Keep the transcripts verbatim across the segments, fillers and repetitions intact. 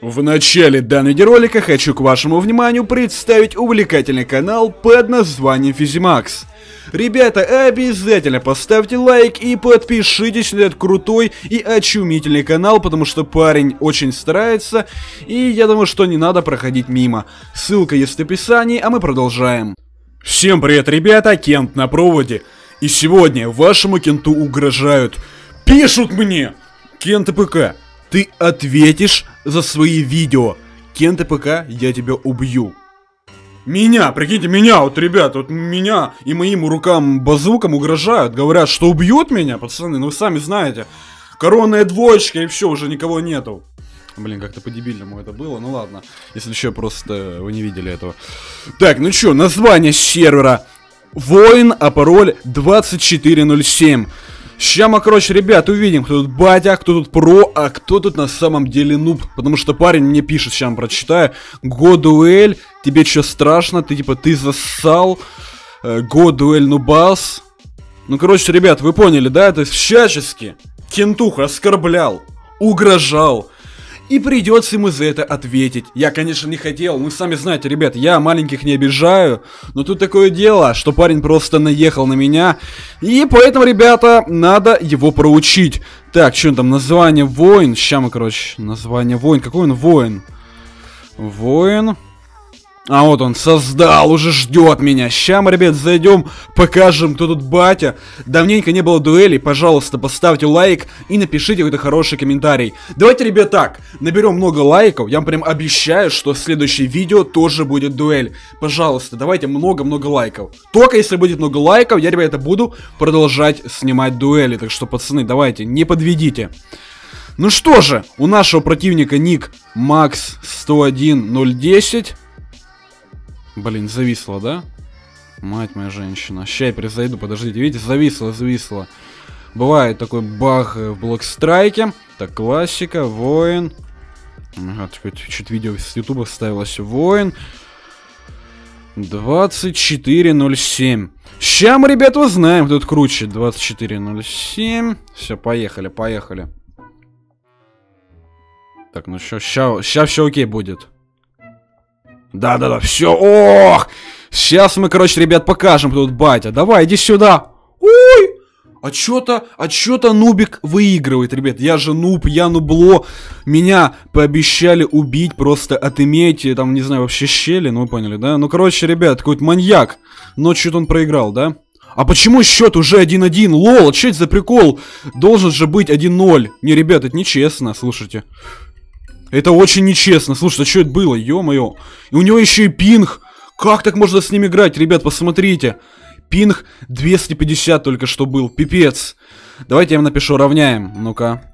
В начале данного видеоролика хочу к вашему вниманию представить увлекательный канал под названием Физимакс. Ребята, обязательно поставьте лайк и подпишитесь на этот крутой и очумительный канал, потому что парень очень старается, и я думаю, что не надо проходить мимо. Ссылка есть в описании, а мы продолжаем. Всем привет, ребята, Кент на проводе. И сегодня вашему Кенту угрожают. Пишут мне: Кент ПК, ты ответишь за свои видео. Кент ПК, я тебя убью. Меня, прикиньте, меня, вот, ребят, вот меня и моим рукам базукам угрожают. Говорят, что убьют меня, пацаны, ну вы сами знаете. Коронная двоечка, и все, уже никого нету. Блин, как-то по-дебильному это было, ну ладно. Если еще просто вы не видели этого. Так, ну что, название сервера: Воин, а пароль двадцать четыре ноль семь. Ща мы, короче, ребят, увидим, кто тут батя, кто тут про, а кто тут на самом деле нуб. Потому что парень мне пишет, ща прочитаю: Годуэль, тебе чё страшно? Ты типа, ты зассал. Годуэль нубас. Ну, короче, ребят, вы поняли, да? То есть всячески Кентуха оскорблял, угрожал. И придется ему за это ответить. Я, конечно, не хотел, ну сами знаете, ребят, я маленьких не обижаю. Но тут такое дело, что парень просто наехал на меня. И поэтому, ребята, надо его проучить. Так, что там, название воин. Ща мы, короче, название воин. Какой он воин? Воин. А вот он, создал, уже ждет меня. Ща мы, ребят, зайдем, покажем, кто тут батя. Давненько не было дуэлей, пожалуйста, поставьте лайк и напишите какой-то хороший комментарий. Давайте, ребят, так, наберем много лайков, я вам прям обещаю, что следующее видео тоже будет дуэль. Пожалуйста, давайте много-много лайков. Только если будет много лайков, я, ребята, буду продолжать снимать дуэли. Так что, пацаны, давайте, не подведите. Ну что же, у нашего противника ник макс сто один ноль десять. Блин, зависло, да? Мать моя женщина. Ща я перезайду, подождите. Видите, зависло, зависло. Бывает такой баг в блокстрайке. Так, классика, воин. Ага, чуть-чуть видео с ютуба вставилось. Воин. двадцать четыре ноль семь. Ща мы, ребята, узнаем, кто тут круче. двадцать четыре ноль семь. Все, поехали, поехали. Так, ну что, ща, ща все окей будет. Да-да-да, все, ох! Сейчас мы, короче, ребят, покажем, кто тут батя. Давай, иди сюда. Ой! А чё-то, а чё-то нубик выигрывает, ребят. Я же нуб, я нубло. Меня пообещали убить, просто отыметь, там, не знаю, вообще щели, ну вы поняли, да? Ну, короче, ребят, какой-то маньяк. Но чё-то он проиграл, да? А почему счет уже один один? Лол, а чё это за прикол? Должен же быть один ноль. Не, ребят, это нечестно, слушайте. Это очень нечестно. Слушай, а что это было? Ё-моё. И у него еще и пинг. Как так можно с ним играть, ребят? Посмотрите. Пинг двести пятьдесят только что был. Пипец. Давайте я им напишу. Равняем. Ну-ка.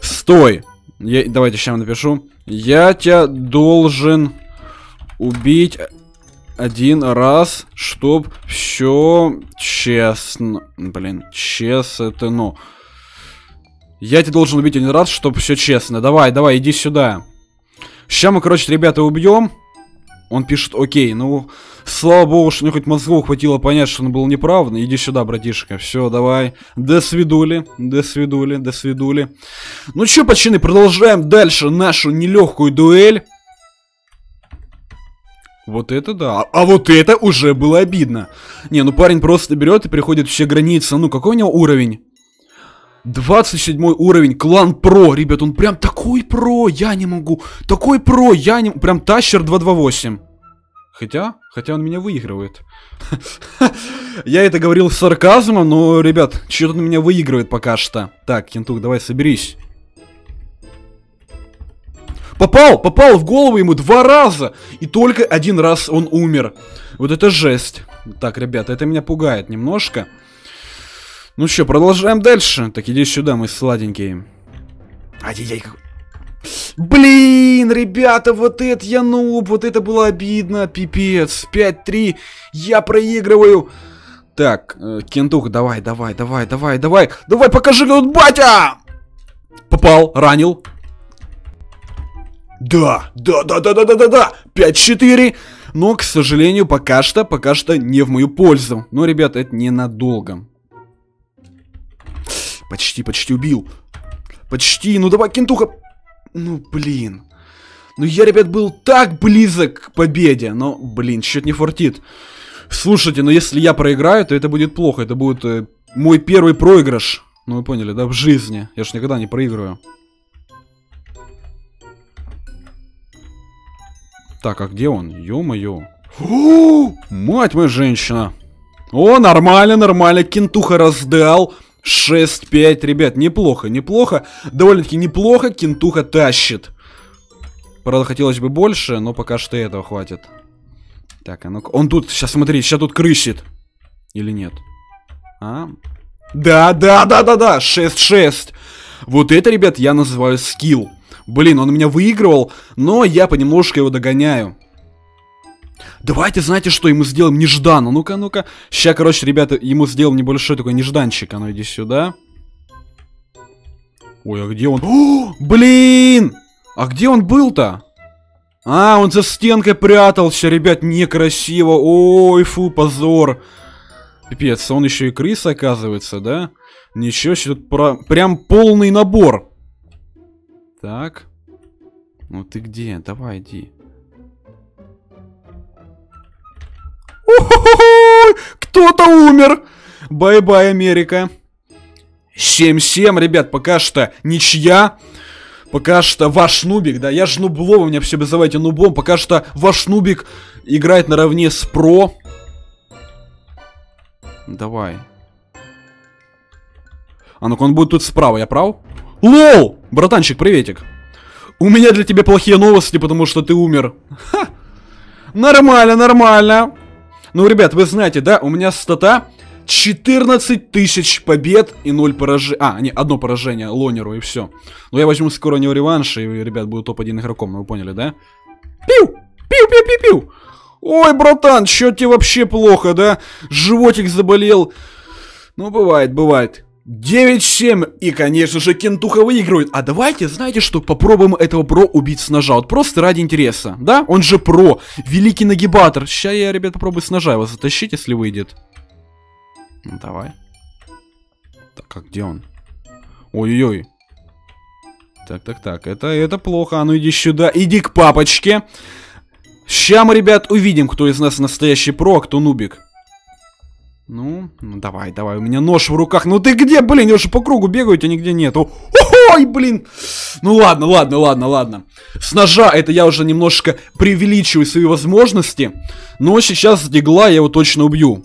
Стой. Я... Давайте сейчас напишу. Я тебя должен убить один раз, чтоб все честно. Блин, честно это ну. Я тебя должен убить один раз, чтобы все честно. Давай, давай, иди сюда. Сейчас мы, короче, ребята, убьем. Он пишет, окей, ну, слава богу, что мне хоть мозгов хватило понять, что он был неправ. Иди сюда, братишка, все, давай. До свидули, до свидули, до свидули. Ну что, пацаны, продолжаем дальше нашу нелегкую дуэль. Вот это да. А вот это уже было обидно. Не, ну парень просто берет и переходит все границы. Ну, какой у него уровень? двадцать седьмой уровень, клан про, ребят, он прям такой про, я не могу, такой про, я не могу, прям тащер два два восемь. Хотя, хотя он меня выигрывает. Я это говорил с сарказмом, но, ребят, что-то он меня выигрывает пока что. Так, Кентух, давай соберись. Попал, попал в голову ему два раза, и только один раз он умер. Вот это жесть. Так, ребята, это меня пугает немножко. Ну что, продолжаем дальше. Так, иди сюда, мы сладенькие. Ай-яй-яй. Блин, ребята, вот это я нуб. Вот это было обидно, пипец. пять три, я проигрываю. Так, э, Кентух, давай, давай, давай, давай, давай. Давай, покажи, кто тут батя. Попал, ранил. Да, да, да, да, да, да, да, да. пять четыре. Но, к сожалению, пока что, пока что не в мою пользу. Но, ребята, это ненадолго. Почти, почти убил. Почти, ну давай, Кентуха. Ну, блин. Ну я, ребят, был так близок к победе, но, блин, счет не фартит. Слушайте, но если я проиграю, то это будет плохо. Это будет э, мой первый проигрыш. Ну вы поняли, да, в жизни. Я ж никогда не проигрываю. Так, а где он? Ё-моё. Мать моя женщина. О, нормально, нормально. Кентуха раздал. шесть пять, ребят, неплохо, неплохо. Довольно-таки неплохо Кентуха тащит. Правда, хотелось бы больше, но пока что этого хватит. Так, а ну-ка. Он тут, сейчас смотри, сейчас тут крысит. Или нет? А? Да, да, да, да, да, шесть шесть. Вот это, ребят, я называю скилл. Блин, он меня выигрывал, но я понемножку его догоняю. Давайте, знаете что, ему сделаем нежданно. Ну-ка, ну-ка. Сейчас, короче, ребята, ему сделаем небольшой такой нежданчик. А ну, иди сюда. Ой, а где он? О, блин! А где он был-то? А, он за стенкой прятался, ребят, некрасиво. Ой, фу, позор. Пипец, он еще и крыса, оказывается, да? Ничего себе, тут про... прям полный набор. Так. Ну ты где? Давай, иди. Кто-то умер. Бай-бай, Америка. семь семь, ребят, пока что ничья. Пока что ваш Нубик, да, я же нубло, вы меня все обзываете нубом. Пока что ваш Нубик играет наравне с Про. Давай. А ну-ка, он будет тут справа, я прав? Лол! Братанчик, приветик. У меня для тебя плохие новости, потому что ты умер. Ха! Нормально, нормально. Ну, ребят, вы знаете, да, у меня стата четырнадцать тысяч побед и ноль поражений. А, не, одно поражение Лонеру и все. Но я возьму скоро у него реванш, и, ребят, буду топ один игроком, ну вы поняли, да? Пиу! Пиу-пиу-пиу-пиу! Ой, братан, чё тебе вообще плохо, да? Животик заболел. Ну, бывает, бывает. девять семь. И, конечно же, Кентуха выигрывает. А давайте, знаете что, попробуем этого Про убить с ножа. Вот просто ради интереса, да? Он же Про, великий нагибатор. Сейчас я, ребят, попробую с ножа его затащить, если выйдет. Ну, давай. Так, а где он? Ой-ой-ой. Так, так, так, это, это плохо. А ну иди сюда, иди к папочке. Сейчас мы, ребят, увидим, кто из нас настоящий Про, а кто Нубик. Ну, ну давай, давай, у меня нож в руках. Ну ты где, блин, я уже по кругу бегаю, тебя нигде нет. О, ой, блин. Ну ладно, ладно, ладно, ладно. С ножа это я уже немножко преувеличиваю свои возможности. Но сейчас с дигла я его точно убью.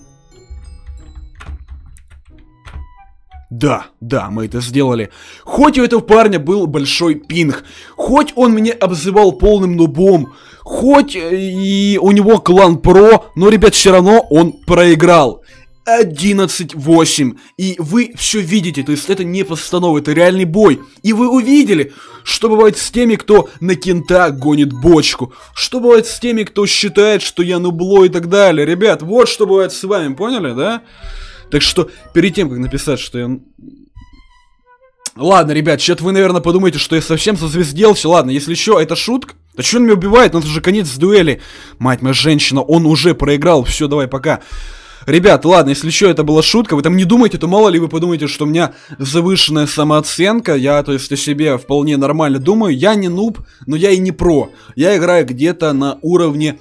Да, да, мы это сделали. Хоть у этого парня был большой пинг, хоть он меня обзывал полным нубом, хоть и у него клан Про, но, ребят, все равно он проиграл. одиннадцать восемь. И вы все видите, то есть это не постанова, это реальный бой. И вы увидели, что бывает с теми, кто на кента гонит бочку. Что бывает с теми, кто считает, что я нубло и так далее. Ребят, вот что бывает с вами, поняли, да? Так что, перед тем, как написать, что я... Ладно, ребят, что-то вы, наверное, подумаете, что я совсем созвездился. Ладно, если что, это шутка. Да что он меня убивает? У нас уже конец дуэли. Мать моя женщина, он уже проиграл. Все, давай, пока. Ребят, ладно, если что, это была шутка, вы там не думайте, то мало ли вы подумаете, что у меня завышенная самооценка, я, то есть, о себе вполне нормально думаю, я не нуб, но я и не Про, я играю где-то на уровне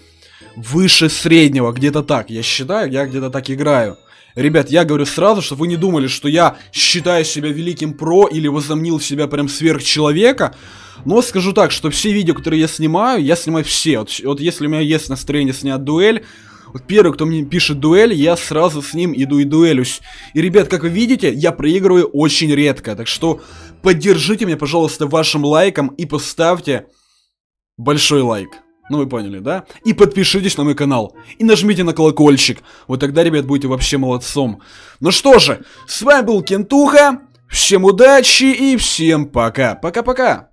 выше среднего, где-то так, я считаю, я где-то так играю. Ребят, я говорю сразу, чтобы вы не думали, что я считаю себя великим Про или возомнил себя прям сверхчеловека. Но скажу так, что все видео, которые я снимаю, я снимаю все. Вот, вот если у меня есть настроение снять дуэль, вот первый, кто мне пишет дуэль, я сразу с ним иду и дуэлюсь. И, ребят, как вы видите, я проигрываю очень редко. Так что поддержите меня, пожалуйста, вашим лайком и поставьте большой лайк. Ну вы поняли, да? И подпишитесь на мой канал. И нажмите на колокольчик. Вот тогда, ребят, будете вообще молодцом. Ну что же, с вами был Кентуха. Всем удачи и всем пока. Пока-пока.